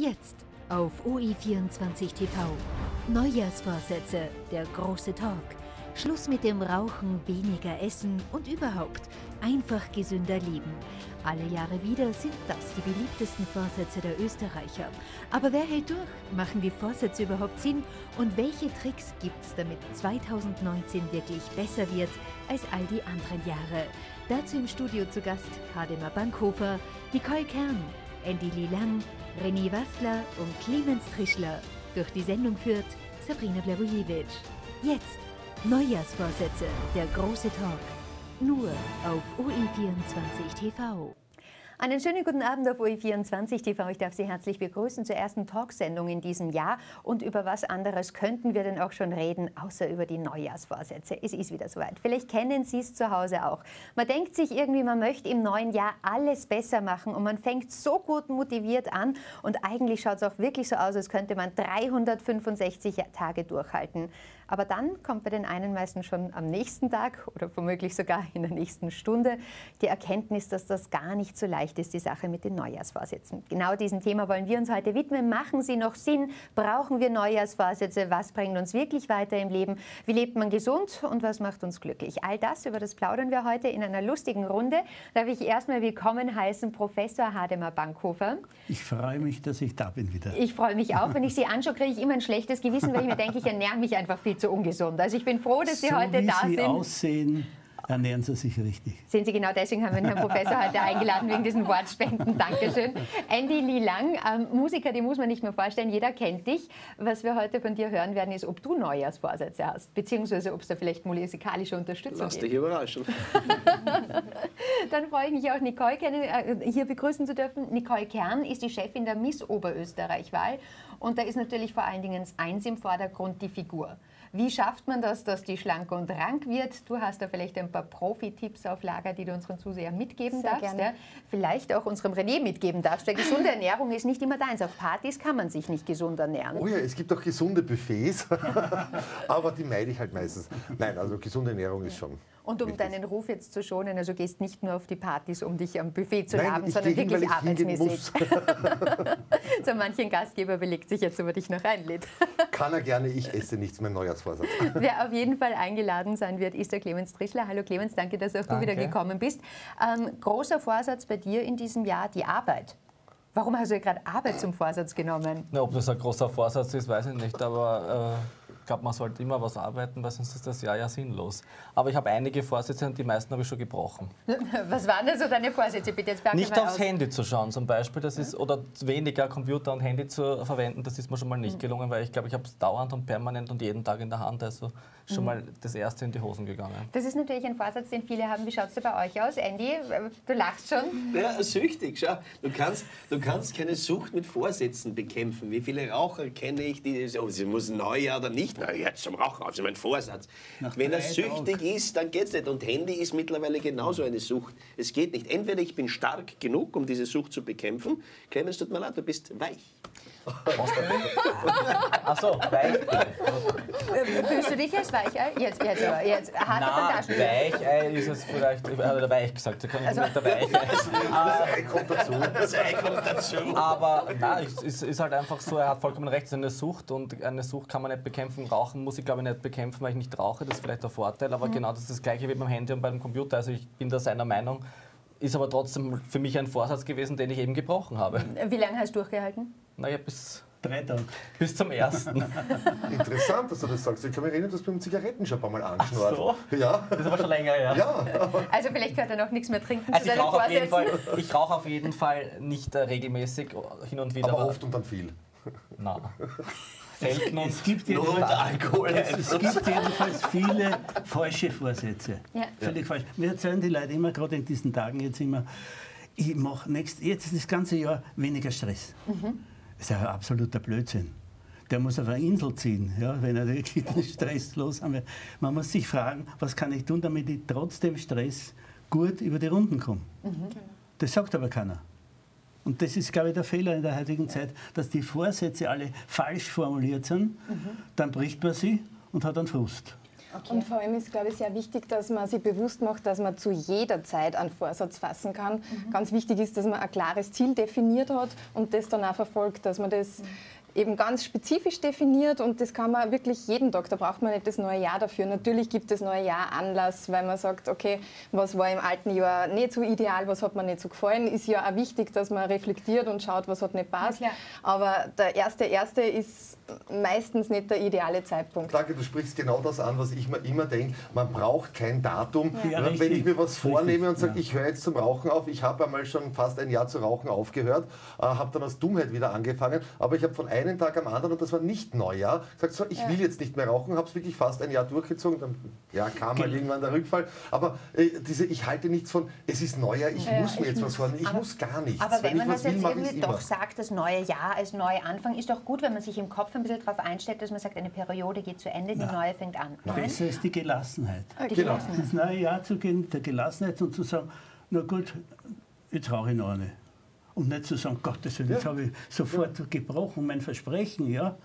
Jetzt auf OE24.TV. Neujahrsvorsätze, der große Talk. Schluss mit dem Rauchen, weniger essen und überhaupt einfach gesünder leben. Alle Jahre wieder sind das die beliebtesten Vorsätze der Österreicher. Aber wer hält durch? Machen die Vorsätze überhaupt Sinn? Und welche Tricks gibt's, damit 2019 wirklich besser wird als all die anderen Jahre? Dazu im Studio zu Gast Hademar Bankhofer, Nicole Kern, Andy Lilang, René Wastler und Clemens Trischler. Durch die Sendung führt Sabrina Blagojević. Jetzt Neujahrsvorsätze, der große Talk. Nur auf OE24.TV. Einen schönen guten Abend auf OE24.TV. Ich darf Sie herzlich begrüßen zur ersten Talksendung in diesem Jahr. Und über was anderes könnten wir denn auch schon reden, außer über die Neujahrsvorsätze. Es ist wieder soweit. Vielleicht kennen Sie es zu Hause auch. Man denkt sich irgendwie, man möchte im neuen Jahr alles besser machen und man fängt so gut motiviert an. Und eigentlich schaut es auch wirklich so aus, als könnte man 365 Tage durchhalten. Aber dann kommt bei den einen meistens schon am nächsten Tag oder womöglich sogar in der nächsten Stunde die Erkenntnis, dass das gar nicht so leicht ist, die Sache mit den Neujahrsvorsätzen. Genau diesem Thema wollen wir uns heute widmen. Machen sie noch Sinn? Brauchen wir Neujahrsvorsätze? Was bringt uns wirklich weiter im Leben? Wie lebt man gesund und was macht uns glücklich? All das, über das plaudern wir heute in einer lustigen Runde. Darf ich erstmal willkommen heißen, Professor Hademar Bankhofer. Ich freue mich, dass ich da bin wieder. Ich freue mich auch. Wenn ich Sie anschaue, kriege ich immer ein schlechtes Gewissen, weil ich mir denke, ich ernähre mich einfach viel zu ungesund. Also ich bin froh, dass Sie heute da sind. So wie Sie aussehen, ernähren Sie sich richtig. Sehen Sie, genau deswegen haben wir den Herrn Professor heute eingeladen, wegen diesen Wortspenden. Dankeschön. Andy Lilang, Musiker, die muss man nicht mehr vorstellen, jeder kennt dich. Was wir heute von dir hören werden, ist, ob du Neujahrsvorsätze hast, beziehungsweise ob es da vielleicht musikalische Unterstützung gibt. Lass dich überraschen. Dann freue ich mich auch, Nicole hier begrüßen zu dürfen. Nicole Kern ist die Chefin der Miss Oberösterreich-Wahl und da ist natürlich vor allen Dingen eins im Vordergrund, die Figur. Wie schafft man das, dass die schlank und rank wird? Du hast da vielleicht ein paar Profi-Tipps auf Lager, die du unseren Zusehern mitgeben darfst. Ja? Vielleicht auch unserem René mitgeben darfst. Weil gesunde Ernährung ist nicht immer deins. Auf Partys kann man sich nicht gesund ernähren. Oh ja, es gibt auch gesunde Buffets, aber die meide ich halt meistens. Nein, also gesunde Ernährung ist schon... Und um deinen Ruf jetzt zu schonen, also gehst nicht nur auf die Partys, um dich am Buffet zu laben, sondern wirklich arbeitsmäßig. So manchen Gastgeber belegt sich jetzt, ob er dich noch einlädt. Kann er gerne, ich esse nichts, mein Neujahrsvorsatz. Wer auf jeden Fall eingeladen sein wird, ist der Clemens Trischler. Hallo Clemens, danke, dass auch du wieder gekommen bist. Großer Vorsatz bei dir in diesem Jahr, die Arbeit. Warum hast du ja gerade Arbeit zum Vorsatz genommen? Na, ob das ein großer Vorsatz ist, weiß ich nicht, aber... Ich glaube, man sollte immer was arbeiten, weil sonst ist das Jahr ja sinnlos. Aber ich habe einige Vorsätze und die meisten habe ich schon gebrochen. Was waren denn so deine Vorsätze? Bitte jetzt nicht aufs Handy zu schauen zum Beispiel, das ist, oder weniger Computer und Handy zu verwenden, das ist mir schon mal nicht gelungen, weil ich glaube, ich habe es dauernd und permanent und jeden Tag in der Hand, also schon mal das erste in die Hosen gegangen. Das ist natürlich ein Vorsatz, den viele haben. Wie schaut es da bei euch aus? Andy, du lachst schon. Ja, süchtig, schau. Du kannst keine Sucht mit Vorsätzen bekämpfen. Wie viele Raucher kenne ich, die sagen, oh, sie muss Neujahr oder nicht? Na, jetzt zum Rauchen, also mein Vorsatz. Wenn er süchtig ist, dann geht es nicht. Und Handy ist mittlerweile genauso eine Sucht. Es geht nicht. Entweder ich bin stark genug, um diese Sucht zu bekämpfen. Clemens, tut mir leid, du bist weich. Ach so, weich. Fühlst du dich als Weichei? Jetzt hart auf der Weichei ist es vielleicht, ich habe weich gesagt, da kann ich nicht der Weichei. Das Ei kommt dazu. Aber nein, es ist halt einfach so, er hat vollkommen recht, es ist eine Sucht und eine Sucht kann man nicht bekämpfen. Rauchen muss ich glaube ich nicht bekämpfen, weil ich nicht rauche, das ist vielleicht der Vorteil, aber genau das ist das Gleiche wie beim Handy und beim Computer, also ich bin da seiner Meinung, ist aber trotzdem für mich ein Vorsatz gewesen, den ich eben gebrochen habe. Wie lange hast du durchgehalten? Naja, bis 3 Tage. Bis zum 1. Interessant, dass du das sagst. Ich kann mich erinnern, dass du beim Zigaretten schon ein paar Mal angeschnurrt. Ach so? Ja. Das ist aber schon länger, ja. Also vielleicht gehört dann auch nichts mehr trinken zu deinen Vorsätzen. Ich rauche auf jeden Fall nicht regelmäßig, hin und wieder. Aber oft und dann viel. Nein. Es gibt jedenfalls viele falsche Vorsätze. Ja. Völlig falsch. Mir erzählen die Leute immer, gerade in diesen Tagen jetzt immer, ich mache jetzt das ganze Jahr weniger Stress. Das ist ein absoluter Blödsinn. Der muss auf eine Insel ziehen, ja, wenn er wirklich den Stress los haben will. Man muss sich fragen, was kann ich tun, damit ich trotzdem Stress gut über die Runden komme. Das sagt aber keiner. Und das ist, glaube ich, der Fehler in der heutigen Zeit, dass die Vorsätze alle falsch formuliert sind. Dann bricht man sie und hat einen Frust. Okay. Und vor allem ist, glaube ich, sehr wichtig, dass man sich bewusst macht, dass man zu jeder Zeit einen Vorsatz fassen kann. Mhm. Ganz wichtig ist, dass man ein klares Ziel definiert hat und das dann auch verfolgt, dass man das eben ganz spezifisch definiert, und das kann man wirklich jeden Tag, da braucht man nicht das neue Jahr dafür. Natürlich gibt das neue Jahr Anlass, weil man sagt, okay, was war im alten Jahr nicht so ideal, was hat mir nicht so gefallen, ist ja auch wichtig, dass man reflektiert und schaut, was hat nicht passt. Ja, aber der 1.1. ist meistens nicht der ideale Zeitpunkt. Danke, du sprichst genau das an, was ich mir immer denke, man braucht kein Datum. Ja, wenn richtig, ich mir was vornehme und sage, ja, ich höre jetzt zum Rauchen auf, ich habe einmal schon fast ein Jahr zu rauchen aufgehört, habe dann aus Dummheit wieder angefangen, aber ich habe von einen Tag am anderen, und das war nicht Neujahr, gesagt, so, ich will jetzt nicht mehr rauchen, habe es wirklich fast ein Jahr durchgezogen, dann kam mal irgendwann der Rückfall, aber ich halte nichts von, es ist Neujahr, ich muss mir jetzt was vornehmen, ich muss gar nichts. Aber wenn man das jetzt irgendwie doch sagt, das neue Jahr als neuer Anfang, ist doch gut, wenn man sich im Kopf ein bisschen darauf einstellt, dass man sagt, eine Periode geht zu Ende, die neue fängt an. Das ist die Gelassenheit. Das neue Jahr zu gehen mit der Gelassenheit und zu sagen, na gut, jetzt rauche ich noch eine. Und nicht zu sagen, Gottes Willen, jetzt habe ich sofort gebrochen, mein Versprechen, ja.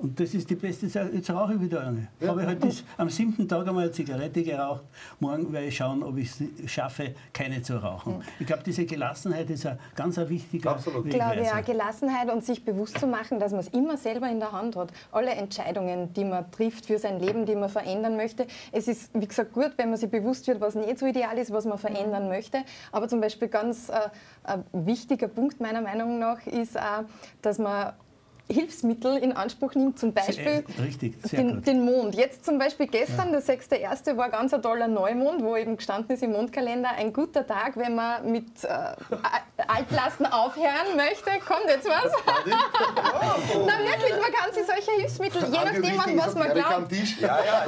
Und das ist die beste Sache, jetzt rauche ich wieder eine. Ja. Habe ich halt am 7. Tag einmal eine Zigarette geraucht, morgen werde ich schauen, ob ich es schaffe, keine zu rauchen. Ich glaube, diese Gelassenheit ist ein ganz wichtiger Wegweiser. Glaube ich auch, Gelassenheit und sich bewusst zu machen, dass man es immer selber in der Hand hat. Alle Entscheidungen, die man trifft für sein Leben, die man verändern möchte. Es ist, wie gesagt, gut, wenn man sich bewusst wird, was nicht so ideal ist, was man verändern möchte. Aber zum Beispiel ganz ein wichtiger Punkt meiner Meinung nach ist auch, dass man Hilfsmittel in Anspruch nimmt, zum Beispiel den Mond. Jetzt zum Beispiel gestern, der 6.1. war ganz ein toller Neumond, wo eben gestanden ist im Mondkalender, ein guter Tag, wenn man mit Altlasten aufhören möchte. Kommt jetzt was? Na wirklich, man kann sich solche Hilfsmittel, je nachdem an was man glaubt. Ja, ja,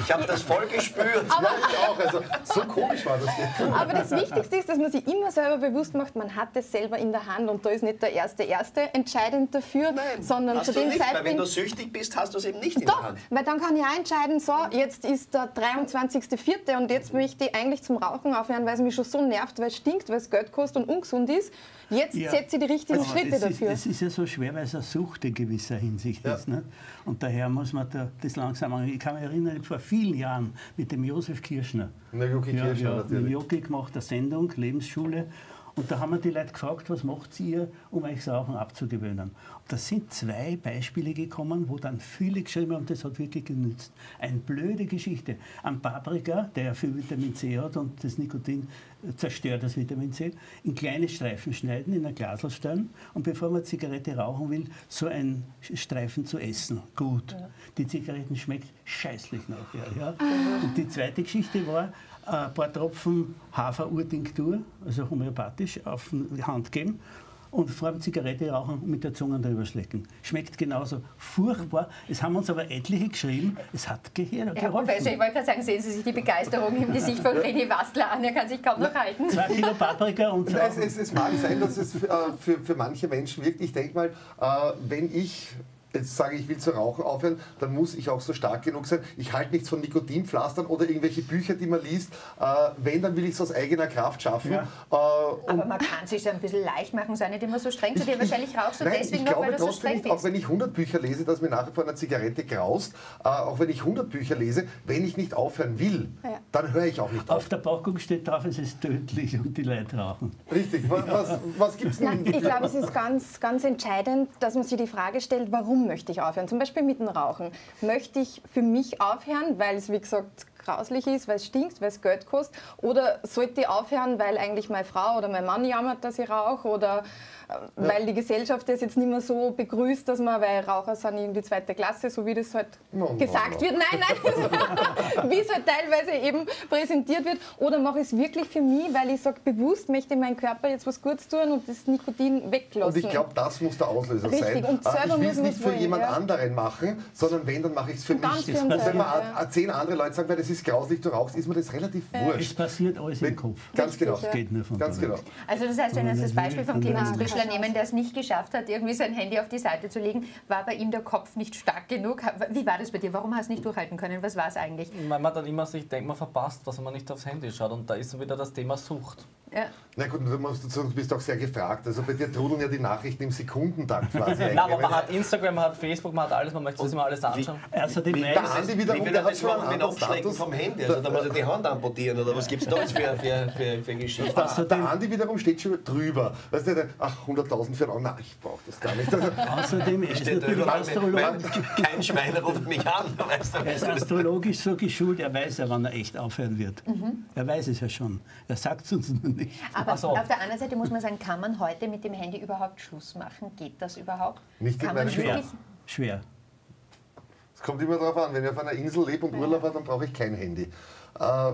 ich habe das voll gespürt. Aber, ja, ich auch. Also, so komisch war das jetzt. Aber das Wichtigste ist, dass man sich immer selber bewusst macht, man hat es selber in der Hand, und da ist nicht der 1.1. entscheidend dafür. Nein. Sondern hast zu dem Zeitpunkt, weil wenn du süchtig bist, hast du es eben nicht in der Hand. Weil dann kann ich auch entscheiden, so, jetzt ist der 23.04. und jetzt möchte ich eigentlich zum Rauchen aufhören, weil es mich schon so nervt, weil es stinkt, weil es Geld kostet und ungesund ist. Jetzt setze ich die richtigen Schritte dafür. Es ist ja so schwer, weil es eine Sucht in gewisser Hinsicht ist. Ne? Und daher muss man das langsam machen. Ich kann mich erinnern, vor vielen Jahren mit dem Josef Kirschner. Der Jogi Kirschner natürlich. Der Jogi macht eine Sendung, Lebensschule. Und da haben wir die Leute gefragt, was macht ihr, um euch das Rauchen abzugewöhnen? Und da sind zwei Beispiele gekommen, wo dann viele geschrieben haben, das hat wirklich genützt. Eine blöde Geschichte. Am Paprika, der ja viel Vitamin C hat und das Nikotin zerstört das Vitamin C, in kleine Streifen schneiden, in ein Glasl stellen und bevor man Zigarette rauchen will, so einen Streifen zu essen. Gut. Ja. Die Zigaretten schmeckt scheißlich nachher. Ja. Und die zweite Geschichte war, ein paar Tropfen Hafer-Urtinktur, also homöopathisch, auf die Hand geben und vor allem Zigarette rauchen und mit der Zunge drüber schlecken. Schmeckt genauso furchtbar. Es haben uns aber etliche geschrieben, es hat geholfen. Herr Professor, ich wollte gerade sagen, sehen Sie sich die Begeisterung im Gesicht von René Wastler an, er kann sich kaum noch halten. 2 Kilo Paprika und so. Es mag sein, dass es für manche Menschen wirkt. Ich denke mal, wenn ich jetzt sage, ich will zu rauchen aufhören, dann muss ich auch so stark genug sein. Ich halte nichts von Nikotinpflastern oder irgendwelche Bücher, die man liest. Wenn, dann will ich es aus eigener Kraft schaffen. Ja. Aber man kann sich ein bisschen leicht machen, sei nicht immer so streng zu dir. Wahrscheinlich rauchst du deswegen noch, weil du so streng bist. Auch wenn ich 100 Bücher lese, dass mir nachher vor einer Zigarette graust, auch wenn ich 100 Bücher lese, wenn ich nicht aufhören will, dann höre ich auch nicht auf. Auf der Packung steht drauf, es ist tödlich und die Leute rauchen. Richtig. Was gibt es denn? Ich glaube, es ist ganz, ganz entscheidend, dass man sich die Frage stellt, warum möchte ich aufhören? Zum Beispiel mit dem Rauchen. Möchte ich für mich aufhören, weil es, wie gesagt, grauslich ist, weil es stinkt, weil es Geld kostet? Oder sollte ich aufhören, weil eigentlich meine Frau oder mein Mann jammert, dass ich rauche? Oder weil die Gesellschaft das jetzt nicht mehr so begrüßt, dass man, weil Raucher sind irgendwie 2. Klasse, so wie das halt gesagt wird. Nein, wie es halt teilweise eben präsentiert wird. Oder mache ich es wirklich für mich, weil ich sage, bewusst möchte ich meinem Körper jetzt was Gutes tun und das Nikotin weglassen. Und ich glaube, das muss der Auslöser sein. Und ich will es nicht für jemand anderen machen, sondern wenn, dann mache ich es für mich. Wenn man 10 andere Leute sagen, weil das ist grauslich, du rauchst, ist mir das relativ wurscht. Es passiert alles im Kopf. Ganz genau. Das geht nur von ganz genau. Also das heißt, wenn wir uns das Beispiel von Clemens Trischler nehmen, der es nicht geschafft hat, irgendwie sein Handy auf die Seite zu legen, war bei ihm der Kopf nicht stark genug. Wie war das bei dir? Warum hast du nicht durchhalten können? Was war es eigentlich? Man denkt, man verpasst, was man nicht aufs Handy schaut. Und da ist wieder das Thema Sucht. Ja. Na gut, du bist auch sehr gefragt. Also bei dir trudeln ja die Nachrichten im Sekundentakt quasi. Nein, aber man hat Instagram, man hat Facebook, man hat alles, man möchte sich immer alles anschauen. Also die Mails, der Andi wiederum, der hat schon einen Abschlecken vom Handy, also da muss er die Hand amputieren oder was gibt es da jetzt für Geschichten? Also der Andi wiederum steht schon drüber. Weißt du, ach, 100.000 für einen, nein, ich brauche das gar nicht. Außerdem ist es kein Schwein ruft mich an. Er ist astrologisch so geschult, er weiß ja, wann er echt aufhören wird. Er weiß es ja schon, er sagt es uns nur nicht. So. Auf der anderen Seite muss man sagen, kann man heute mit dem Handy überhaupt Schluss machen? Geht das überhaupt? Nicht kann man schwer. Schwer. Es kommt immer darauf an, wenn ich auf einer Insel lebe und Urlaub habe, dann brauche ich kein Handy.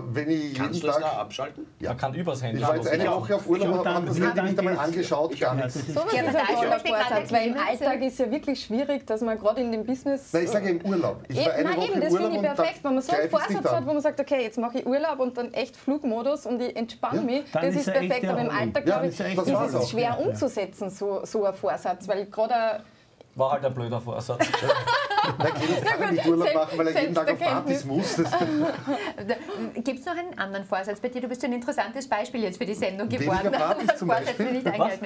Wenn ich Kannst du das da abschalten? Ja. Man kann übers Handy. Ich war jetzt eine Woche auf Urlaub und habe das Handy nicht einmal angeschaut, gar nichts. So was ist ein weil im Alltag ist ja wirklich schwierig, dass man gerade in dem Business... Nein, ich sage im Urlaub. Ich war eine Woche im Urlaub, das finde ich perfekt, wenn man so einen Vorsatz hat, wo man sagt, okay, jetzt mache ich Urlaub und dann echt Flugmodus und ich entspanne mich, das ist perfekt. Aber im Alltag, glaube ich, ist es schwer umzusetzen, so ein Vorsatz, weil gerade... War halt ein blöder Vorsatz. Da kann er nicht Urlaub machen, weil er jeden Tag auf Partys muss. Gibt es noch einen anderen Vorsatz bei dir? Du bist so ein interessantes Beispiel jetzt für die Sendung geworden. Weniger Partys zum Beispiel?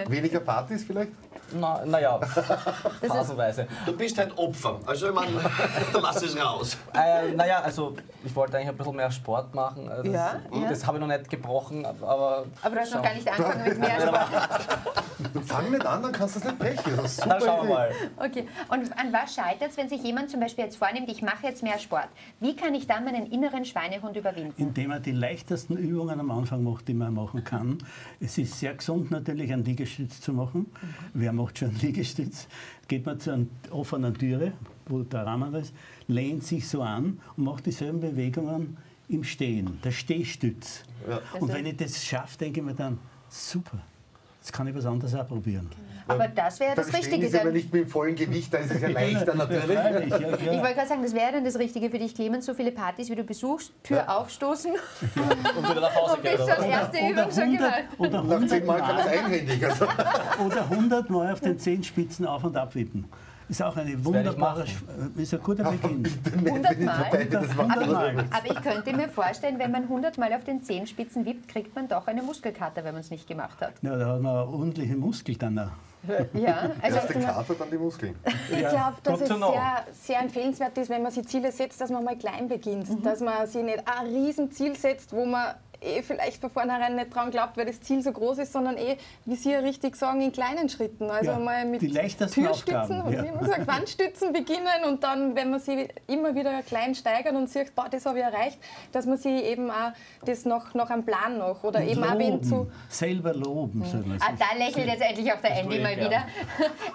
Weniger Partys vielleicht? Naja, phasenweise. Du bist halt Opfer, also du lass es raus. Naja, also ich wollte eigentlich ein bisschen mehr Sport machen. Das, ja, das habe ich noch nicht gebrochen, aber du hast noch gar nicht angefangen mit mehr Sport. Fang nicht an, dann kannst du es nicht brechen. Das ist super. Na, schauen wir mal. Okay. Und an was scheitert es, wenn sich jemand zum Beispiel jetzt vornimmt, ich mache jetzt mehr Sport? Wie kann ich dann meinen inneren Schweinehund überwinden? Indem er die leichtesten Übungen am Anfang macht, die man machen kann. Es ist sehr gesund natürlich, einen Liegestütz zu machen. Mhm. Wer macht schon einen Liegestütz? Geht man zu einer offenen Türe, wo der Rahmen ist, lehnt sich so an und macht dieselben Bewegungen im Stehen. Der Stehstütz. Ja. Und wenn ich das schaffe, denke ich mir dann, super. Jetzt kann ich was anderes auch probieren. Aber das wäre das Richtige. Das ist aber nicht mit dem vollen Gewicht, da ist es ja leichter natürlich. Ich wollte gerade sagen, das wäre dann das Richtige für dich, Clemens, so viele Partys, wie du besuchst, Tür aufstoßen und wieder nach Hause gehen. Und erste Übung schon gemacht. Oder 100 Mal kann das einhändig. Also. Oder 100 Mal auf den Zehenspitzen auf- und abwippen. Ist auch eine wunderbare, ist ein guter Beginn. 100 Mal. Aber ich könnte mir vorstellen, wenn man 100 Mal auf den Zehenspitzen wippt, kriegt man doch eine Muskelkater, wenn man es nicht gemacht hat. Ja, da hat man einen ordentlichen Muskel dann auch. Ja, also erst den Kater, dann die Muskeln. Ich glaube, dass es sehr, sehr empfehlenswert ist, wenn man sich Ziele setzt, dass man mal klein beginnt. Dass man sich nicht ein Riesenziel setzt, wo man vielleicht von vornherein nicht dran glaubt, weil das Ziel so groß ist, sondern wie Sie ja richtig sagen, in kleinen Schritten. Also ja, mal mit Türstützen und wie man sagt, Wandstützen beginnen und dann, wenn man sie immer wieder klein steigert und sieht, boah, das habe ich erreicht, dass man sie eben auch das noch am Plan noch oder und eben loben, auch wenn zu... Selber loben. Da lächelt jetzt endlich auch der Andy mal wieder.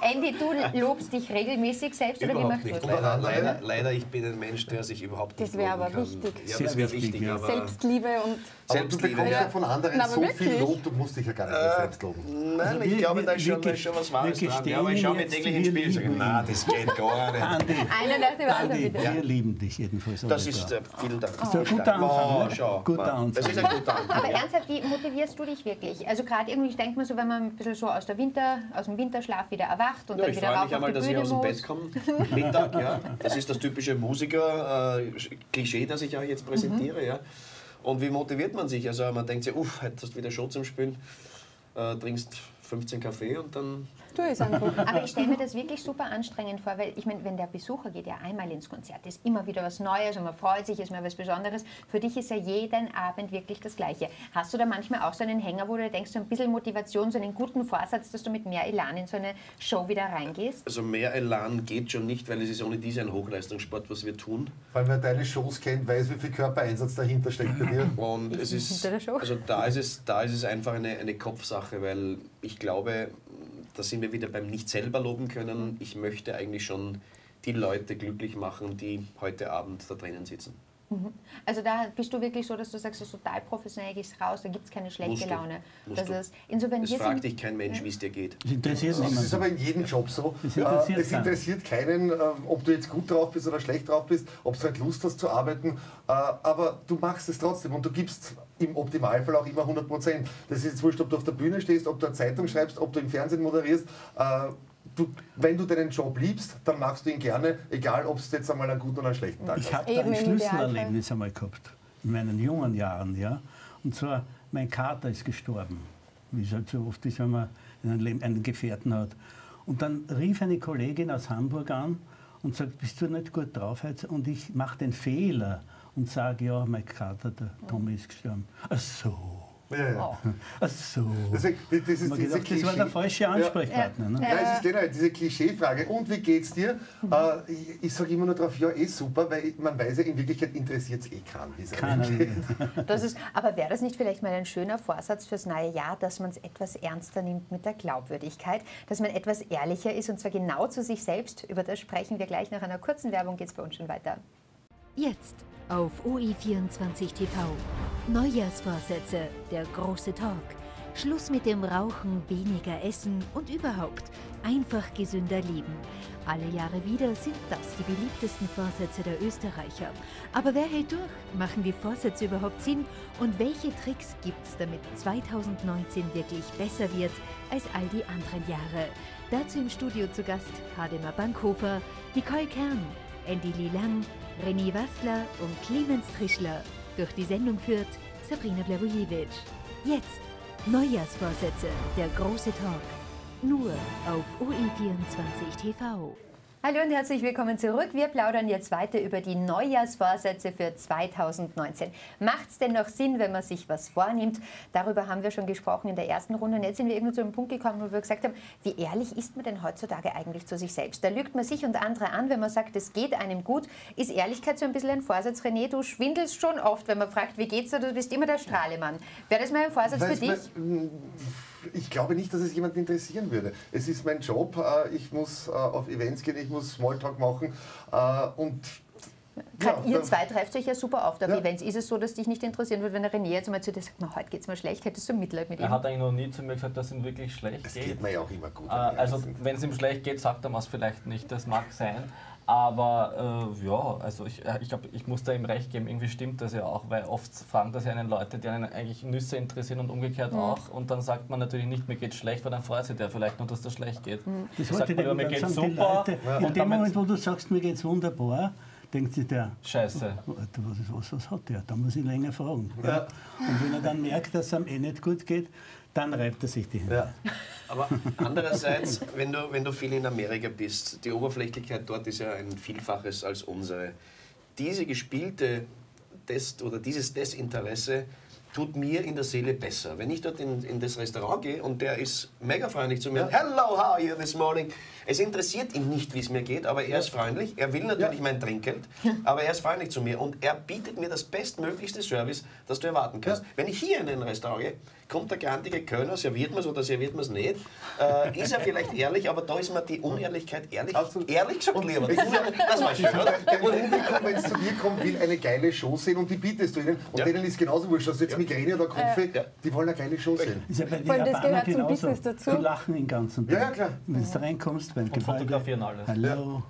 Andy, du lobst dich regelmäßig selbst überhaupt oder wie machst du das? Leider, ich bin ein Mensch, der sich überhaupt nicht loben kann. Das wäre aber wichtig. Ja, das wäre wichtig. Aber Selbstliebe und... Du bekommst ja von anderen so viel Lob, du musst dich ja gar nicht selbst loben. Nein, ich glaube, da ist schon was Wahres dran. Ja, aber ich schaue mir täglich ins Spiel und sage, nein, das geht gar nicht. Andi, einer nach dem anderen bitte. Wir lieben dich jedenfalls. Das ist, vielen Dank. Das ist ein guter Anfang. Guter Anfang. Aber ernsthaft, wie motivierst du dich wirklich? Also gerade irgendwie, ich denke mal so, wenn man ein bisschen so aus dem Winterschlaf wieder erwacht und dann wieder rauf auf die Bühne muss. Ich freue mich einmal, dass ich aus dem Bett komme, Mittag, ja. Das ist das typische Musiker-Klischee, das ich auch jetzt präsentiere, ja. Und wie motiviert man sich? Also man denkt sich, uff, heute hast du wieder Show zum Spielen, trinkst 15 Kaffee und dann... Tu es einfach. Aber ich stelle mir das wirklich super anstrengend vor, weil ich meine, wenn der Besucher geht ja einmal ins Konzert, ist immer wieder was Neues und man freut sich, ist mal was Besonderes. Für dich ist ja jeden Abend wirklich das Gleiche. Hast du da manchmal auch so einen Hänger, wo du denkst, so ein bisschen Motivation, so einen guten Vorsatz, dass du mit mehr Elan in so eine Show wieder reingehst? Also mehr Elan geht schon nicht, weil es ist ohne dies ein Hochleistungssport, was wir tun. Weil man deine Shows kennt, weiß, wie viel Körpereinsatz dahinter steckt bei dir. Und es ist, also da ist es einfach eine Kopfsache, weil ich glaube... Da sind wir wieder beim nicht selber loben können. Ich möchte eigentlich schon die Leute glücklich machen, die heute Abend da drinnen sitzen. Also da bist du wirklich so, dass du sagst, das ist total professionell, gehst raus, da gibt es keine schlechte Laune. Es fragt dich kein Mensch, wie es dir geht. Das ist aber in jedem Job so. Es interessiert keinen, ob du jetzt gut drauf bist oder schlecht drauf bist, ob du halt Lust hast zu arbeiten, aber du machst es trotzdem und du gibst im Optimalfall auch immer 100%. Das ist jetzt wurscht, ob du auf der Bühne stehst, ob du eine Zeitung schreibst, ob du im Fernsehen moderierst. Wenn du deinen Job liebst, dann machst du ihn gerne, egal ob es jetzt einmal einen guten oder einen schlechten Tag ist. Ich habe ein Schlüsselerlebnis einmal gehabt, in meinen jungen Jahren. Ja? Und zwar mein Kater ist gestorben. Wie es halt so oft ist, wenn man einen Gefährten hat. Und dann rief eine Kollegin aus Hamburg an und sagt, bist du nicht gut drauf heute? Und ich mache den Fehler und sage, ja, mein Kater, der Tommy ist gestorben. Ach so. Ja. Oh. Ach so. Das war der falsche Ansprechpartner. Ja. Ne? Ja. Ja, es ist genau diese Klischeefrage. Und wie geht's dir? Ich sage immer nur drauf, ja, eh super, weil man weiß ja, in Wirklichkeit interessiert es eh keinen. Aber wäre das nicht vielleicht mal ein schöner Vorsatz fürs neue Jahr, dass man es etwas ernster nimmt mit der Glaubwürdigkeit, dass man etwas ehrlicher ist und zwar genau zu sich selbst? Über das sprechen wir gleich nach einer kurzen Werbung. Geht's bei uns schon weiter. Jetzt auf OE24.TV. Neujahrsvorsätze, der große Talk. Schluss mit dem Rauchen, weniger essen und überhaupt einfach gesünder leben. Alle Jahre wieder sind das die beliebtesten Vorsätze der Österreicher. Aber wer hält durch? Machen die Vorsätze überhaupt Sinn? Und welche Tricks gibt's, damit 2019 wirklich besser wird als all die anderen Jahre? Dazu im Studio zu Gast Hademar Bankhofer, Nicole Kern, Andy Lilang, René Wastler und Clemens Trischler. Durch die Sendung führt Sabrina Blagojević. Jetzt Neujahrsvorsätze, der große Talk. Nur auf OE24.TV. Hallo und herzlich willkommen zurück. Wir plaudern jetzt weiter über die Neujahrsvorsätze für 2019. Macht es denn noch Sinn, wenn man sich was vornimmt? Darüber haben wir schon gesprochen in der ersten Runde. Und jetzt sind wir irgendwie zu einem Punkt gekommen, wo wir gesagt haben, wie ehrlich ist man denn heutzutage eigentlich zu sich selbst? Da lügt man sich und andere an, wenn man sagt, es geht einem gut. Ist Ehrlichkeit so ein bisschen ein Vorsatz? René, du schwindelst schon oft, wenn man fragt, wie geht's dir? Du bist immer der Strahlemann. Wäre das mal ein Vorsatz für dich? Ich glaube nicht, dass es jemanden interessieren würde. Es ist mein Job, ich muss auf Events gehen, ich muss Smalltalk machen und... Ja, ihr zwei trefft euch ja super auf. Auf Events ist es so, dass dich nicht interessieren wird, wenn der René jetzt mal zu dir sagt, na, heute geht es mir schlecht, hättest du Mitleid mit ihm? Er hat eigentlich noch nie zu mir gesagt, dass es ihm wirklich schlecht geht. Es geht mir ja auch immer gut. Also wenn es ihm schlecht geht, sagt er mir es vielleicht nicht, das mag sein. Aber ja, also ich glaube, ich muss da ihm recht geben, irgendwie stimmt das ja auch, weil oft fragen das ja einen Leute, die einen eigentlich Nüsse interessieren und umgekehrt auch. Und dann sagt man natürlich nicht, mir geht's schlecht, weil dann freut sich der vielleicht nur, dass das schlecht geht. Das sagt man, mir geht's super. In dem Moment, wo du sagst, mir geht's wunderbar, denkt sich der, Scheiße, was hat der? Da muss ich länger fragen. Ja. Ja. Und wenn er dann merkt, dass es ihm eh nicht gut geht, dann reibt er sich die Hände. Ja. Aber andererseits, wenn du viel in Amerika bist, die Oberflächlichkeit dort ist ja ein Vielfaches als unsere. Diese gespielte dieses Desinteresse tut mir in der Seele besser. Wenn ich dort in das Restaurant gehe und der ist mega freundlich zu mir, hello, how are you this morning? Es interessiert ihn nicht, wie es mir geht, aber er ist freundlich. Er will natürlich mein Trinkgeld, aber er ist freundlich zu mir und er bietet mir das bestmöglichste Service, das du erwarten kannst. Wenn ich hier in ein Restaurant gehe, kommt der grantige Kölner, serviert man es oder serviert man es nicht, ist er vielleicht ehrlich, aber da ist mir die Unehrlichkeit ehrlich gesagt lieber. Das war schön, oder? Der Publikum, wenn es zu dir kommt, will eine geile Show sehen und die bietest du ihnen. Und denen ist genauso wurscht, dass du jetzt Migräne oder Kopfweh, die wollen eine geile Show sehen. Ja, bei den Japanern genauso. Die lachen den ganzen Tag. Ja, klar. Wenn du reinkommst, wenn und fotografieren alles. Hallo.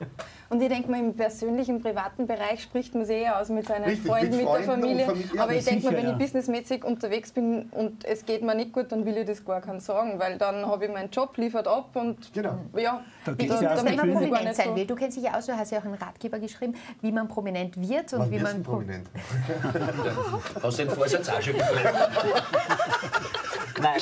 Ja. Und ich denke mal, im persönlichen, privaten Bereich spricht man sich eher aus mit seinen Freunden, mit der Familie. Aber ich denke mal, wenn ich businessmäßig unterwegs bin und es geht mir nicht gut, dann will ich das gar keinen sagen, weil dann habe ich meinen Job, liefert ab und ja, wie man prominent sein will. Du kennst dich ja aus, du hast ja auch einen Ratgeber geschrieben, wie man prominent wird und wie man prominent. Aus dem Vorsatz auch schon gefallen. Nein,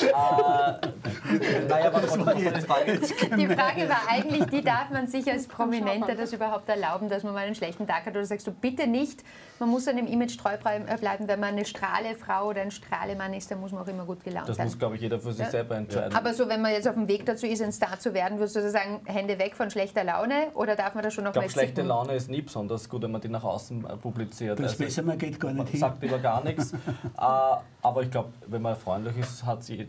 die Frage war eigentlich, die darf man sich als Prominenter das überhaupt erlauben, dass man mal einen schlechten Tag hat oder sagst du bitte nicht, man muss an dem Image treu bleiben, wenn man eine Strahlefrau oder ein Strahlemann ist, dann muss man auch immer gut gelaunt sein. Das muss, glaube ich, jeder für sich selber entscheiden. Aber so, wenn man jetzt auf dem Weg dazu ist, ein Star zu werden, würdest du sagen, Hände weg von schlechter Laune oder darf man da schon noch mal schlechte Laune ist nie besonders gut, wenn man die nach außen publiziert. Das also, besser, man geht gar nicht hin. Sagt über gar nichts, aber ich glaube, wenn man freundlich ist,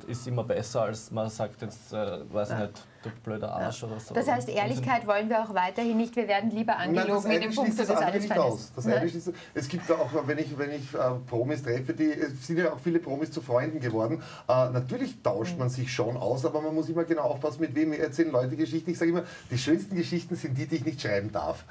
ist immer besser, als man sagt jetzt, weiß nicht, du blöder Arsch oder so. Das heißt, Ehrlichkeit wollen wir auch weiterhin nicht, wir werden lieber angelogen mit dem Punkt, dass das alles fein ist. Es gibt auch, wenn ich Promis treffe, es sind ja auch viele Promis zu Freunden geworden, natürlich tauscht man sich schon aus, aber man muss immer genau aufpassen, mit wem erzählen Leute Geschichten. Ich sage immer, die schönsten Geschichten sind die, die ich nicht schreiben darf.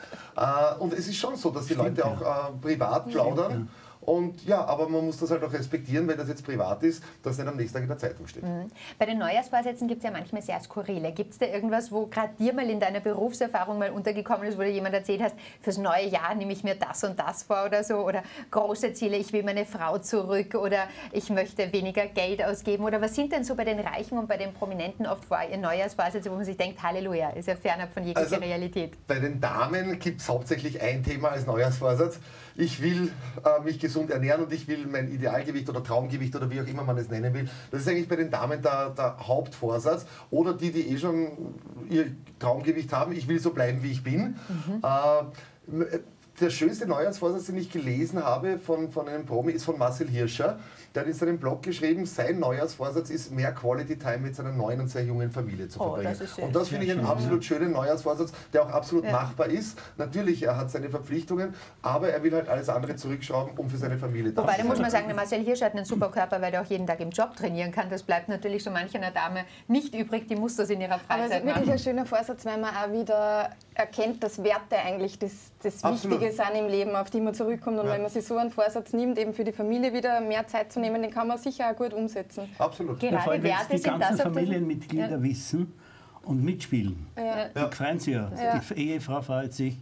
Und es ist schon so, dass die Leute auch privat plaudern. Und ja, aber man muss das halt auch respektieren, wenn das jetzt privat ist, dass dann am nächsten Tag in der Zeitung steht. Mhm. Bei den Neujahrsvorsätzen gibt es ja manchmal sehr skurrile. Gibt es da irgendwas, wo gerade dir mal in deiner Berufserfahrung mal untergekommen ist, wo dir jemand erzählt hast, fürs neue Jahr nehme ich mir das und das vor oder so, oder große Ziele, ich will meine Frau zurück oder ich möchte weniger Geld ausgeben, oder was sind denn so bei den Reichen und bei den Prominenten oft Neujahrsvorsätze, wo man sich denkt, Halleluja, ist ja fernab von jeglicher Realität? Bei den Damen gibt es hauptsächlich ein Thema als Neujahrsvorsatz. Ich will mich gesund ernähren und ich will mein Idealgewicht oder Traumgewicht oder wie auch immer man es nennen will. Das ist eigentlich bei den Damen der Hauptvorsatz. Oder die, die eh schon ihr Traumgewicht haben, ich will so bleiben, wie ich bin. Mhm. Der schönste Neujahrsvorsatz, den ich gelesen habe von einem Promi, ist von Marcel Hirscher. Der hat in seinem Blog geschrieben, sein Neujahrsvorsatz ist, mehr Quality Time mit seiner neuen und sehr jungen Familie zu verbringen. Und das finde ich einen absolut schönen Neujahrsvorsatz, der auch absolut machbar ist. Natürlich, er hat seine Verpflichtungen, aber er will halt alles andere zurückschrauben, um für seine Familie da zu sein. Wobei, da muss man sagen, der Marcel Hirscher hat einen super Körper, weil er auch jeden Tag im Job trainieren kann. Das bleibt natürlich so manch einer Dame nicht übrig, die muss das in ihrer Freizeit machen. Aber es ist wirklich ein schöner Vorsatz, weil man auch wieder erkennt, dass Werte eigentlich das Wichtige sind im Leben, auf die man zurückkommt. Und wenn man sich so einen Vorsatz nimmt, eben für die Familie wieder mehr Zeit zu nehmen, den kann man sicher auch gut umsetzen. Absolut. Gerade vor allem, Werte die sind ganzen Familienmitglieder wissen und mitspielen. Ja. Die freuen sich ja. Die Ehefrau freut sich.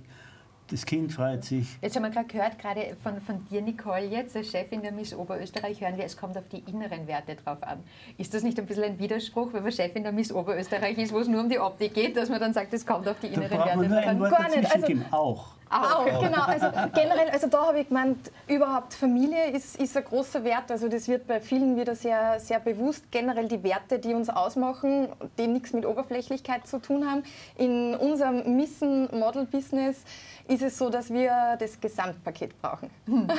Das Kind freut sich. Jetzt haben wir gerade gehört, gerade von dir, Nicole, jetzt als Chefin der Miss Oberösterreich, hören wir, es kommt auf die inneren Werte drauf an. Ist das nicht ein bisschen ein Widerspruch, wenn man Chefin der Miss Oberösterreich ist, wo es nur um die Optik geht, dass man dann sagt, es kommt auf die inneren Werte drauf an? Gar nicht. Also, auch, genau. Also generell, also da habe ich gemeint, überhaupt Familie ist ein großer Wert. Also das wird bei vielen wieder sehr, sehr bewusst. Generell die Werte, die uns ausmachen, die nichts mit Oberflächlichkeit zu tun haben. In unserem Missen-Model-Business ist es so, dass wir das Gesamtpaket brauchen. Schön ausgedrückt.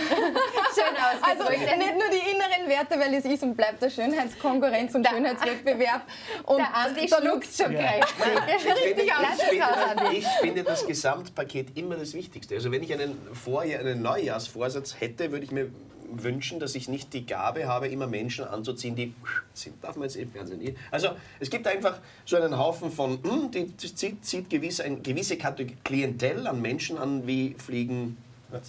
Also nicht nur die inneren Werte, weil es ist und bleibt der Schönheitskonkurrenz und Schönheitswettbewerb. Und der Andi schluckt schon gleich. Ich finde das Gesamtpaket immer das Wichtigste. Also wenn ich einen Neujahrsvorsatz hätte, würde ich mir wünschen, dass ich nicht die Gabe habe, immer Menschen anzuziehen, die sind. Darf man jetzt im Fernsehen nicht. Also es gibt einfach so einen Haufen von, die zieht gewisse Klientel an Menschen an, wie Fliegen.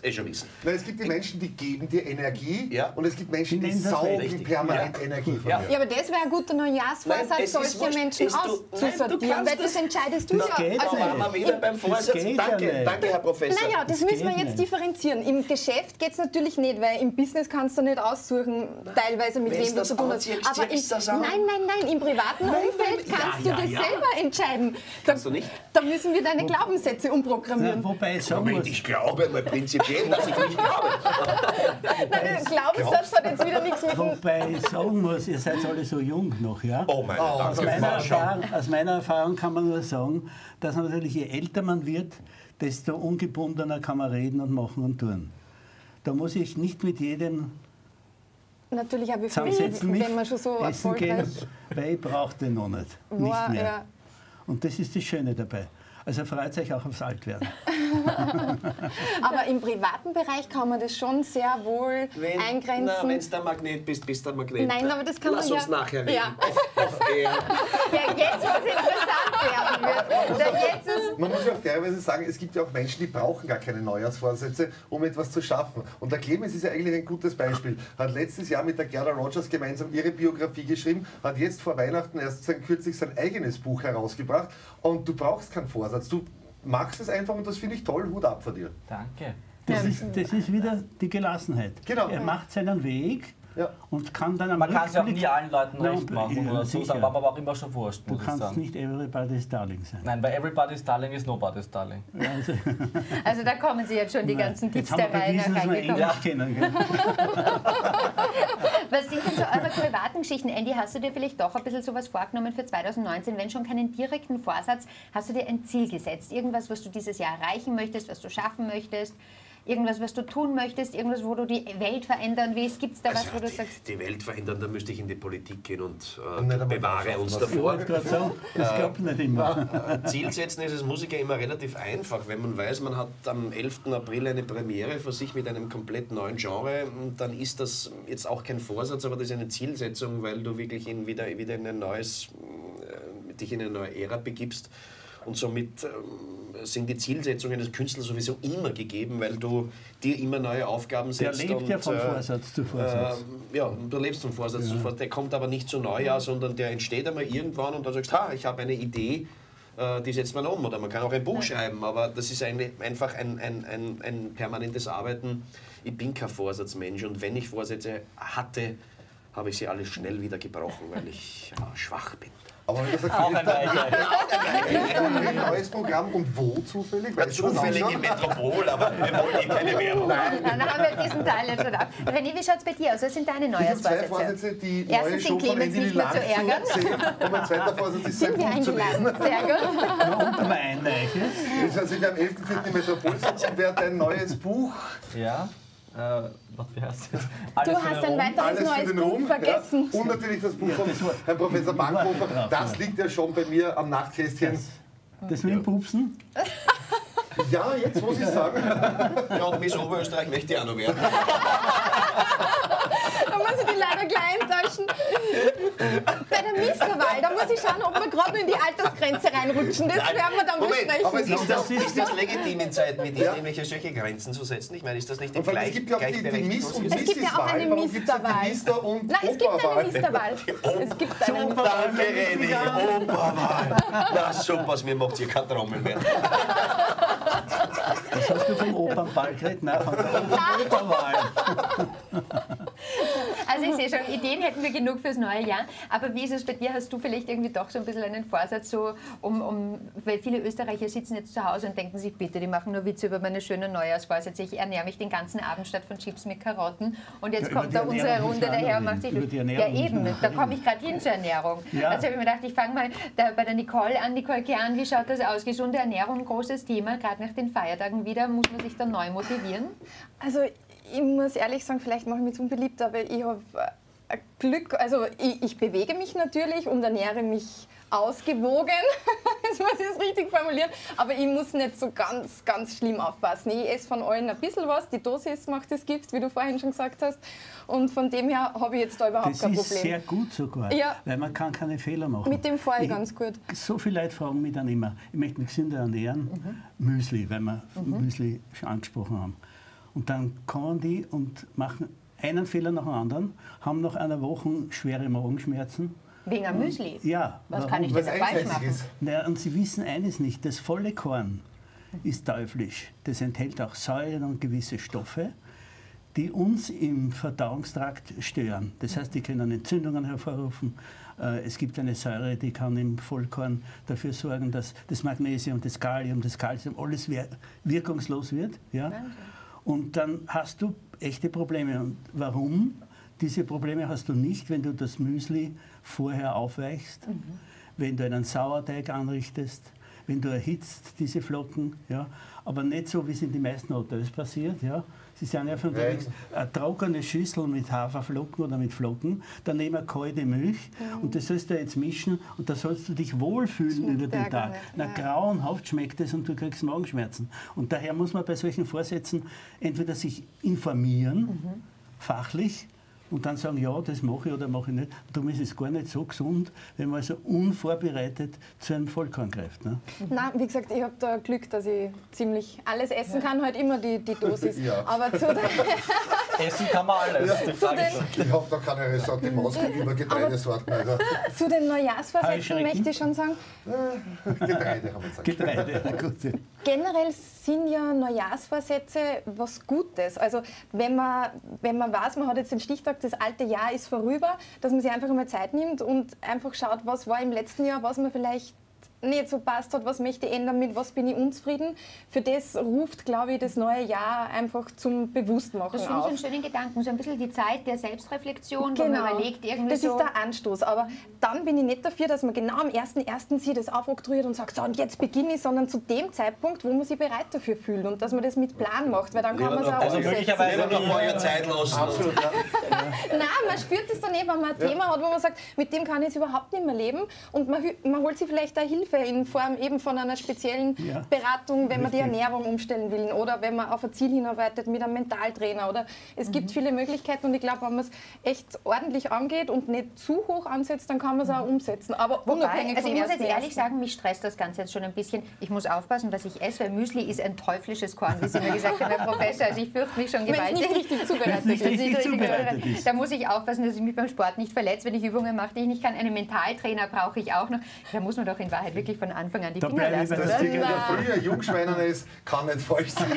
Nein, es gibt die Menschen, die geben dir Energie und es gibt Menschen, die saugen permanent Energie von dir. Ja, aber das wäre ein guter Neujahrsvorsatz, solche Menschen auszusortieren, weil das entscheidest du ja. Also aber wieder beim Vorsatz. Danke, Herr Professor. Naja, das müssen wir jetzt differenzieren. Im Geschäft geht es natürlich nicht, weil im Business kannst du nicht aussuchen, teilweise mit wem du zu tun hast. Aber nein, im privaten Umfeld kannst du das selber entscheiden. Kannst du nicht? Da müssen wir deine Glaubenssätze umprogrammieren. Wobei ich sagen muss, ich glaube, mein Prinzip, dass ich nicht glaube. Nein, Glaubenssatz hat jetzt wieder nichts mit. Wobei ich sagen muss, ihr seid alle so jung noch, ja? Oh mein Gott, aus meiner Erfahrung kann man nur sagen, dass natürlich je älter man wird, desto ungebundener kann man reden und machen und tun. Da muss ich nicht mit jedem zusammensetzen, wenn man schon so essen gehen, weil ich brauche den noch nicht mehr. Ja. Und das ist das Schöne dabei. Also freut sich auch aufs Altwerden. Aber im privaten Bereich kann man das schon sehr wohl eingrenzen. Wenn du der Magnet bist, bist du der Magnet. Nein, aber das kann man ja... Lass uns nachher reden. Ja. Ja, jetzt muss interessant werden. Man muss ja auch teilweise sagen, es gibt ja auch Menschen, die brauchen gar keine Neujahrsvorsätze, um etwas zu schaffen. Und der Clemens ist ja eigentlich ein gutes Beispiel. Hat letztes Jahr mit der Gerda Rogers gemeinsam ihre Biografie geschrieben, hat jetzt vor Weihnachten erst kürzlich sein eigenes Buch herausgebracht. Und du brauchst keinen Vorsatz. Du machst es einfach und das finde ich toll. Hut ab von dir. Danke. Das ist wieder die Gelassenheit. Genau. Er macht seinen Weg. Ja. Und kann dann man kann es ja auch nie allen Leuten recht machen oder so, aber auch immer schon wurscht. Du kannst nicht everybody's darling sein. Nein, weil everybody's darling ist nobody's darling. Also da kommen Sie jetzt schon die ganzen Tipps der Reihe nach reingekommen. Was sind denn so eure privaten Geschichten? Andy, hast du dir vielleicht doch ein bisschen sowas vorgenommen für 2019? Wenn schon keinen direkten Vorsatz, hast du dir ein Ziel gesetzt? Irgendwas, was du dieses Jahr erreichen möchtest, was du schaffen möchtest? Irgendwas, was du tun möchtest, irgendwas, wo du die Welt verändern willst? Gibt es da was, wo du sagst... Die Welt verändern, da müsste ich in die Politik gehen und bewahre uns davor. Das klappt nicht immer. Ziel setzen ist als Musiker immer relativ einfach, wenn man weiß, man hat am 11. April eine Premiere für sich mit einem komplett neuen Genre, und dann ist das jetzt auch kein Vorsatz, aber das ist eine Zielsetzung, weil du wirklich wieder in ein neues, dich in eine neue Ära begibst. Und somit sind die Zielsetzungen des Künstlers sowieso immer gegeben, weil du dir immer neue Aufgaben setzt. Der lebt und, ja von Vorsatz zu Vorsatz. Ja, du lebst von Vorsatz zu Vorsatz. Der kommt aber nicht zu Neujahr, sondern der entsteht einmal irgendwann und dann sagst du, ha, ich habe eine Idee, die setzt man um. Oder man kann auch ein Buch schreiben, aber das ist einfach ein permanentes Arbeiten. Ich bin kein Vorsatzmensch und wenn ich Vorsätze hatte, habe ich sie alle schnell wieder gebrochen, weil ich schwach bin. Aber das ist ein neues Programm und wo zufällig? Weil zufällig in Metropol, aber wir wollen eh keine Werbung. Nein, dann haben wir diesen Teil jetzt schon ab. René, wie schaut es bei dir aus? Was sind deine Neujahrsvorsätze? Ich habe zwei Vorsätze, die neue Show von Andy Lilang zu sehen. Und mein zweiter Vorsatz ist, sein Buch zu lesen. Sehr gut. Na, und mal einreichen. Ich werde sich am 11.04. in Metropol sitzen und werde ein neues Buch... Ja. Wie heißt das? Du hast ein weiteres neues Buch vergessen. Ja. Und natürlich das Buch von Herrn Professor Bankhofer. Das liegt ja schon bei mir am Nachtkästchen. Deswegen pupsen? Ja, jetzt muss ich sagen. Ja, und Miss Oberösterreich möchte ich auch noch werden. Da muss ich dich leider gleich enttäuschen. Bei der Misterwahl, da muss ich schauen, ob wir gerade in die Altersgrenze reinrutschen. Das werden wir dann besprechen. Aber ist das legitim in Zeiten mit Ihnen, nämlich solche Grenzen zu setzen? Ich meine, ist das nicht im Gleichberechtigung? Es gibt ja auch eine Misterwahl. Nein, es gibt eine Misterwahl. Es gibt eine Misterwahl. Oberwahl. Na, super, was mir macht hier kein Trommel mehr. Was hast du vom Opernball geredet? Nein, von der Opernwahl. Also ich sehe schon, Ideen hätten wir genug fürs neue Jahr. Aber wie ist es bei dir? Hast du vielleicht irgendwie doch so ein bisschen einen Vorsatz, so weil viele Österreicher sitzen jetzt zu Hause und denken sich, bitte, die machen nur Witze über meine schönen Neujahrsvorsätze. Ich ernähre mich den ganzen Abend statt von Chips mit Karotten. Und jetzt kommt da unsere Runde daher und macht sich... Ja eben, da komme ich gerade hin zur Ernährung. Ja. Also habe ich mir gedacht, ich fange mal bei der Nicole an. Nicole Kern, wie schaut das aus? Gesunde Ernährung, großes Thema, gerade nach den Feiertagen wieder. Muss man sich da neu motivieren? Also... Ich muss ehrlich sagen, vielleicht mache ich mich unbeliebt, aber ich habe Glück, also ich bewege mich natürlich und ernähre mich ausgewogen, jetzt muss ich es richtig formulieren, aber ich muss nicht so ganz, ganz schlimm aufpassen. Ich esse von allen ein bisschen was, die Dosis macht das Gift, wie du vorhin schon gesagt hast, und von dem her habe ich jetzt da überhaupt kein Problem. Das ist sehr gut sogar, weil man kann keine Fehler machen. Mit dem fahre ich ganz gut. So viele Leute fragen mich dann immer, ich möchte mich gesünder ernähren, Müsli, weil wir Müsli schon angesprochen haben. Und dann kommen die und machen einen Fehler nach dem anderen, haben nach einer Woche schwere Magenschmerzen. Wegen einem Müsli? Ja. Was kann ich denn falsch machen? Naja, und sie wissen eines nicht, das volle Korn ist teuflisch. Das enthält auch Säuren und gewisse Stoffe, die uns im Verdauungstrakt stören. Das heißt, die können Entzündungen hervorrufen. Es gibt eine Säure, die kann im Vollkorn dafür sorgen, dass das Magnesium, das Kalium, das Calcium, alles wirkungslos wird. Ja? Und dann hast du echte Probleme. Und warum? Diese Probleme hast du nicht, wenn du das Müsli vorher aufweichst, wenn du einen Sauerteig anrichtest, wenn du erhitzt diese Flocken. Ja? Aber nicht so, wie es in den meisten Hotels passiert. Ja? Sie sind ja von eine trockene Schüssel mit Haferflocken oder mit Flocken, dann nehmen wir kalte Milch und das sollst du jetzt mischen und da sollst du dich wohlfühlen über den Tag. Na, grauenhaft schmeckt es und du kriegst Magenschmerzen. Und daher muss man bei solchen Vorsätzen entweder sich informieren, fachlich, und dann sagen, ja, das mache ich oder mache ich nicht. Darum ist es gar nicht so gesund, wenn man also unvorbereitet zu einem Vollkorn greift. Ne? Nein, wie gesagt, ich habe da Glück, dass ich ziemlich alles essen kann, halt immer die Dosis. Aber essen kann man alles. Ja, ich habe da keine Ressentiments gegenüber Getreidesorten. Also. Zu den Neujahrsvorsätzen möchte ich schon sagen. Getreide haben wir gesagt. Getreide, gut. Generell sind ja Neujahrsvorsätze was Gutes. Also wenn man weiß, man hat jetzt den Stichtag, das alte Jahr ist vorüber, dass man sich einfach einmal Zeit nimmt und einfach schaut, was war im letzten Jahr, was man vielleicht nicht so passt hat, was möchte ich ändern, mit was bin ich unzufrieden. Für das ruft, glaube ich, das neue Jahr einfach zum Bewusstmachen auf. Das finde ich einen schönen Gedanken, so ein bisschen die Zeit der Selbstreflexion, wo man überlegt, irgendwie das ist der Anstoß, aber dann bin ich nicht dafür, dass man genau am 1.1. sich das aufoktroyiert und sagt, so und jetzt beginne ich, sondern zu dem Zeitpunkt, wo man sich bereit dafür fühlt und dass man das mit Plan macht, weil dann kann man es auch umsetzen. Also möglicherweise noch mal Zeit lassen. Absolut, nein, man spürt es dann eben, wenn man ein Thema hat, wo man sagt, mit dem kann ich jetzt überhaupt nicht mehr leben und man holt sich vielleicht eine Hilfe Hilfe in Form eben von einer speziellen Beratung, wenn man die Ernährung umstellen will oder wenn man auf ein Ziel hinarbeitet mit einem Mentaltrainer. Oder es gibt viele Möglichkeiten und ich glaube, wenn man es echt ordentlich angeht und nicht zu hoch ansetzt, dann kann man es auch umsetzen. Aber unabhängig vom Ersten. Also ich muss jetzt ehrlich sagen, mich stresst das Ganze jetzt schon ein bisschen. Ich muss aufpassen, was ich esse, weil Müsli ist ein teuflisches Korn, wie Sie mir gesagt haben, Herr Professor. Also ich fürchte mich schon gewaltig. Wenn es nicht richtig zubereitet ist. Da muss ich aufpassen, dass ich mich beim Sport nicht verletze, wenn ich Übungen mache, die ich nicht kann. Einen Mentaltrainer brauche ich auch noch. Da muss man doch in Wahrheit wirklich von Anfang an die Finger lassen. Dass früher Jungschweiner ist, kann nicht falsch sein.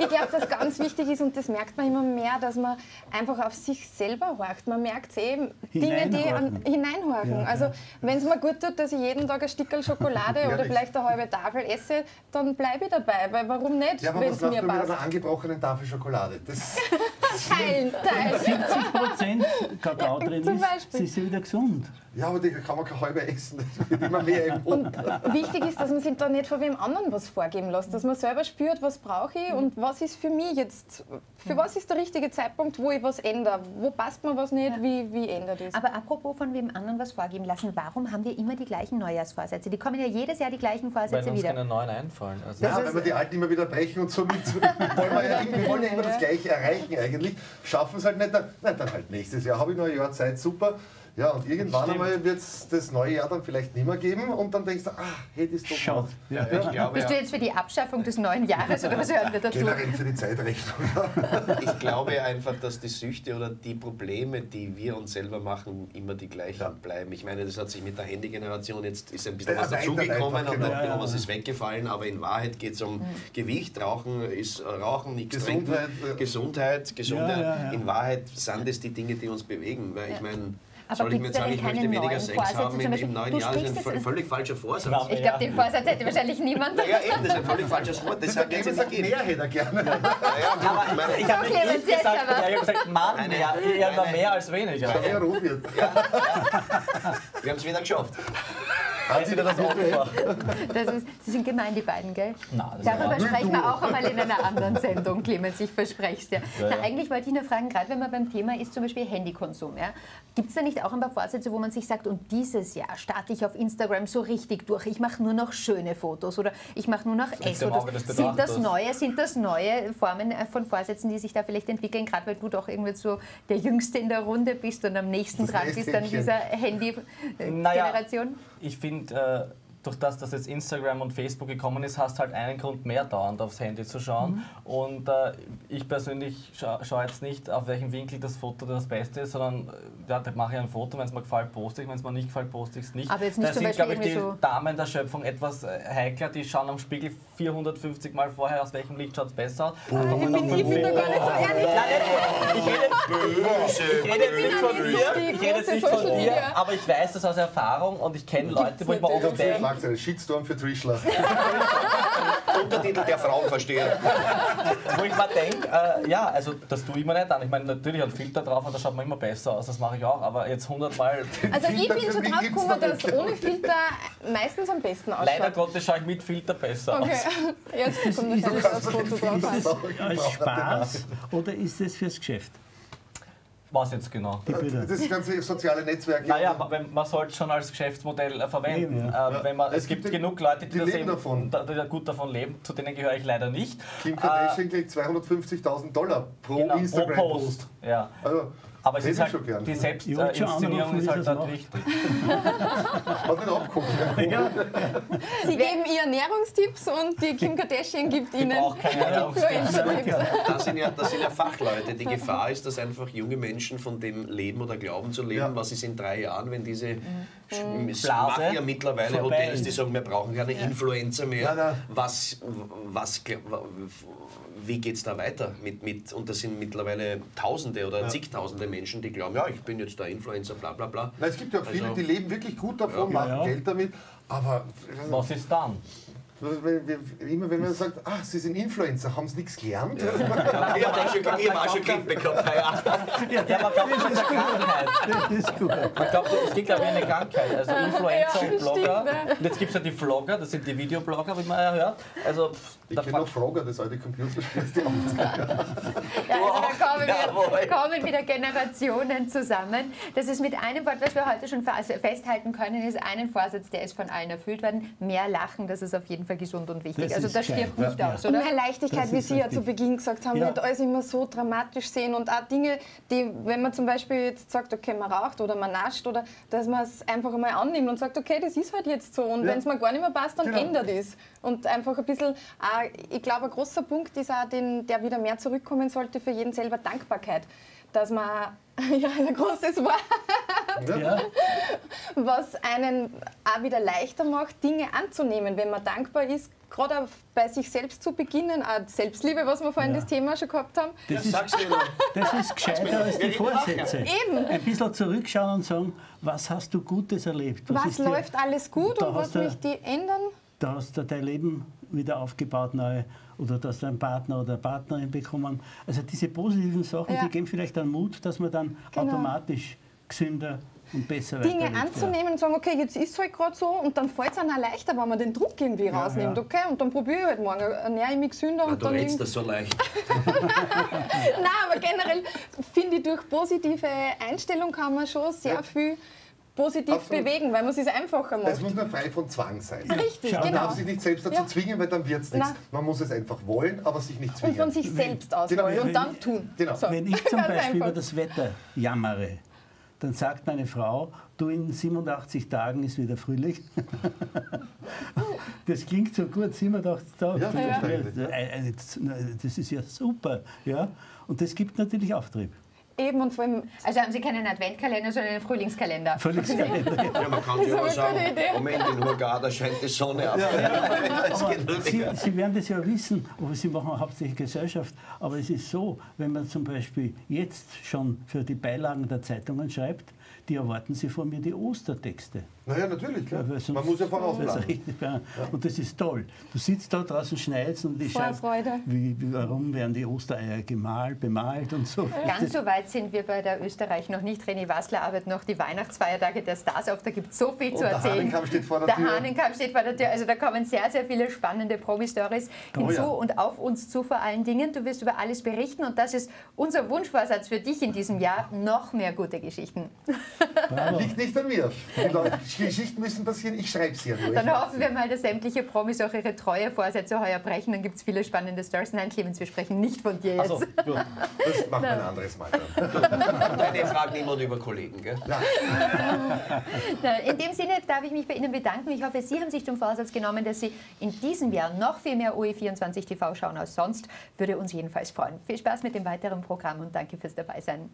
Ich glaube, dass ganz wichtig ist, und das merkt man immer mehr, dass man einfach auf sich selber horcht. Man merkt eben Dinge, die hineinhorchen. Ja, also wenn es mir gut tut, dass ich jeden Tag ein Stickerl Schokolade oder vielleicht eine halbe Tafel esse, dann bleibe ich dabei, weil warum nicht, wenn es mir passt. Ja, aber was läuft mit einer angebrochenen Tafel Schokolade? Das Teilen. 70% Kakao drin ist, sie ist ja wieder gesund. Ja, aber die kann man kein halber essen, das wird immer mehr im Mund. Und wichtig ist, dass man sich da nicht von wem anderen was vorgeben lässt, dass man selber spürt, was brauche ich und was ist für mich jetzt, für was ist der richtige Zeitpunkt, wo ich was ändere, wo passt mir was nicht, wie ändert es. Aber apropos von wem anderen was vorgeben lassen, warum haben wir immer die gleichen Neujahrsvorsätze? Die kommen ja jedes Jahr die gleichen Vorsätze wieder. Weil uns keine neuen einfallen. Also ja, weil wir die alten immer wieder brechen und somit wollen wir immer das Gleiche erreichen eigentlich, schaffen es halt nicht, nein, dann halt nächstes Jahr habe ich noch ein Jahr Zeit, super. Ja, und irgendwann einmal wird es das neue Jahr dann vielleicht nicht mehr geben und dann denkst du, hätte ich es doch gemacht. Bist du jetzt für die Abschaffung des neuen Jahres oder was hören wir dazu? Generell für die Zeitrechnung. Ich glaube einfach, dass die Süchte oder die Probleme, die wir uns selber machen, immer die gleichen bleiben. Ich meine, das hat sich mit der Handy-Generation, jetzt ist ein bisschen was dazugekommen und ein bisschen was ist weggefallen, aber in Wahrheit geht es um Gewicht, Rauchen, nichts trinken, Gesundheit. In Wahrheit sind es die Dinge, die uns bewegen, weil ich meine... Aber soll ich mir sagen, ich möchte weniger Sex haben im neuen Jahr? Das ist ein völlig falscher Vorsatz. Ich glaube, den Vorsatz hätte wahrscheinlich niemand. Ja, eben, das ist ein völlig falsches Wort. Das sagt jemand, mehr hätte er gerne. Aber ich habe nicht gesagt, ich habe gesagt, Mann, mehr als weniger. Wir haben es wieder geschafft. Sie sind gemein, die beiden, gell? Na, darüber sprechen wir auch einmal in einer anderen Sendung, Clemens, ich verspreche es dir. Na, eigentlich wollte ich nur fragen, gerade wenn man beim Thema ist, zum Beispiel Handykonsum, gibt es da nicht auch ein paar Vorsätze, wo man sich sagt, und dieses Jahr starte ich auf Instagram so richtig durch, ich mache nur noch schöne Fotos oder ich mache nur noch Essfotos. Sind das neue Formen von Vorsätzen, die sich da vielleicht entwickeln, gerade weil du doch irgendwie so der Jüngste in der Runde bist und am nächsten dran bist an dieser Handy-Generation? Ich finde, durch das, dass jetzt Instagram und Facebook gekommen ist, hast halt einen Grund mehr, dauernd aufs Handy zu schauen. Und ich persönlich schaue jetzt nicht, auf welchem Winkel das Foto das Beste ist, sondern da mache ich ein Foto, wenn es mir gefällt, poste ich, wenn es mir nicht gefällt, poste ich es nicht. Aber jetzt nicht da sind, glaube ich, die Damen der Schöpfung etwas heikler, die schauen am Spiegel 450 Mal vorher, aus welchem Licht schaut es besser aus. Ich bin da gar nicht so ehrlich. Ich rede jetzt nicht von dir, aber ich weiß das aus Erfahrung und ich kenne Leute, wo ich mir oft denke, Shitstorm für Trischler. Untertitel der Frauenversteher. Wo ich mal denke, also das tue ich mir nicht an. Ich meine, natürlich ein Filter drauf und da schaut man immer besser aus, das mache ich auch, aber jetzt 100 Mal. Also ich bin schon drauf gekommen, dass ohne Filter meistens am besten ausschaut. Leider Gottes schaue ich mit Filter besser aus. Jetzt kommt natürlich das Foto drauf an. Als Spaß oder ist es fürs Geschäft? Was jetzt genau? Das ganze soziale Netzwerk. Naja, man sollte schon als Geschäftsmodell verwenden. Es gibt genug Leute, die leben davon. Die gut davon leben, zu denen gehöre ich leider nicht. Kim Kardashian kriegt $250.000 pro Instagram-Post. Ja. Also, aber es ist halt, die Selbstinszenierung ist halt dann wichtig. Sie geben ihr Ernährungstipps und die Kim Kardashian gibt ihnen auch keine Ernährungstipps. Das sind ja Fachleute. Die Gefahr ist, dass einfach junge Menschen von dem leben oder glauben zu leben, was ist in 3 Jahren, wenn diese machen ja mittlerweile Hotels, die sagen, wir brauchen keine Influencer mehr. Wie geht es da weiter? Und das sind mittlerweile Tausende oder zigtausende Menschen, die glauben, ja, ich bin jetzt der Influencer, bla bla bla. Es gibt ja auch viele, die leben wirklich gut davon, machen Geld damit, aber... Was ist dann? Immer wenn man sagt, Sie sind Influencer, haben Sie nichts gelernt? Ja, ich habe auch schon Kind bekommen. Ja, man glaubt, das ist eine Krankheit. Das ist gut. Man glaubt, es gibt, glaube ich, eine Krankheit. Also Influencer und Blogger. Und jetzt gibt es ja die Vlogger, das sind die Videoblogger, wie man ja hört. Also, ich kenne noch Vlogger, das alte Computerspiel ist die Amtszeit. kommen wieder Generationen zusammen. Das ist mit einem Wort, was wir heute schon festhalten können, ist einen Vorsatz, der ist von allen erfüllt worden. Mehr Lachen, das ist auf jeden Fall gesund und wichtig. Das also das stirbt nicht aus, oder? Und mehr Leichtigkeit, wie Sie ja zu Beginn gesagt haben, nicht alles immer so dramatisch sehen und auch Dinge, die, wenn man zum Beispiel jetzt sagt, okay, man raucht oder man nascht, oder dass man es einfach einmal annimmt und sagt, okay, das ist halt jetzt so und wenn es mir gar nicht mehr passt, dann ändert es. Und einfach ein bisschen, ich glaube, ein großer Punkt ist auch, der wieder mehr zurückkommen sollte für jeden selber, Dankbarkeit. Dass man, ja, ein großes Wort, ja. Was einen auch wieder leichter macht, Dinge anzunehmen, wenn man dankbar ist, gerade bei sich selbst zu beginnen, auch Selbstliebe, was wir vorhin das Thema schon gehabt haben. Das ist gescheiter als die Vorsätze. Eben. Ein bisschen zurückschauen und sagen, was hast du Gutes erlebt? Was läuft alles gut und was möchte ich ändern? Da hast du dein Leben wieder aufgebaut, neu, oder dass du einen Partner oder eine Partnerin bekommen. Also diese positiven Sachen, die geben vielleicht einen Mut, dass man dann automatisch gesünder und besser Dinge anzunehmen und sagen, okay, jetzt ist es halt gerade so und dann fällt es einem leichter, wenn man den Druck irgendwie rausnimmt, okay? Und dann probiere ich halt morgen, ernähre ich mich gesünder. Ja, und dann redest das so leicht. Nein, aber generell finde ich, durch positive Einstellung kann man schon sehr viel positiv bewegen, weil man es sich einfacher macht. Es muss nur frei von Zwang sein. Richtig, man darf sich nicht selbst dazu zwingen, weil dann wird es nichts. Man muss es einfach wollen, aber sich nicht zwingen. Und von sich selbst aus wollen und dann tun. Genau. So. Wenn ich zum Beispiel über das Wetter jammere, dann sagt meine Frau, du, in 87 Tagen ist wieder Frühling. Das klingt so gut, 87 Tage. Das ist ja super. Ja? Und das gibt natürlich Auftrieb. Eben und vor allem, also haben Sie keinen Adventkalender, sondern einen Frühlingskalender. Frühlingskalender. Ja, man kann ja auch sagen, Moment, in Hurghada scheint die Sonne ab. Sie werden das ja wissen, aber Sie machen hauptsächlich Gesellschaft. Aber es ist so, wenn man zum Beispiel jetzt schon für die Beilagen der Zeitungen schreibt, die erwarten Sie von mir die Ostertexte. Naja, natürlich, klar. Ja, man muss ja vorausplanen. Und das ist toll. Du sitzt da draußen, schneidest und ich schaue, warum werden die Ostereier bemalt und so. Ganz so weit sind wir bei der Österreich noch nicht. René Wastler arbeitet noch die Weihnachtsfeiertage der Stars auf. Da gibt es so viel zu erzählen. Der Hahnenkamm steht vor der Tür. Der Hahnenkamm steht vor der Tür. Also da kommen sehr, sehr viele spannende Promi-Stories hinzu und auf uns zu vor allen Dingen. Du wirst über alles berichten und das ist unser Wunschvorsatz für dich in diesem Jahr. Noch mehr gute Geschichten. Liegt nicht an mir. Die Geschichten müssen passieren, ich schreibe sie ja nur. Dann hoffen wir mal, dass sämtliche Promis auch ihre treue Vorsätze heuer brechen, dann gibt es viele spannende Stories. Nein, Clemens, wir sprechen nicht von dir jetzt. Also, das machen wir ein anderes Mal. Deine Fragen niemand über Kollegen, gell? Ja. In dem Sinne darf ich mich bei Ihnen bedanken. Ich hoffe, Sie haben sich zum Vorsatz genommen, dass Sie in diesem Jahr noch viel mehr OE24 TV schauen als sonst. Würde uns jedenfalls freuen. Viel Spaß mit dem weiteren Programm und danke fürs Dabeisein.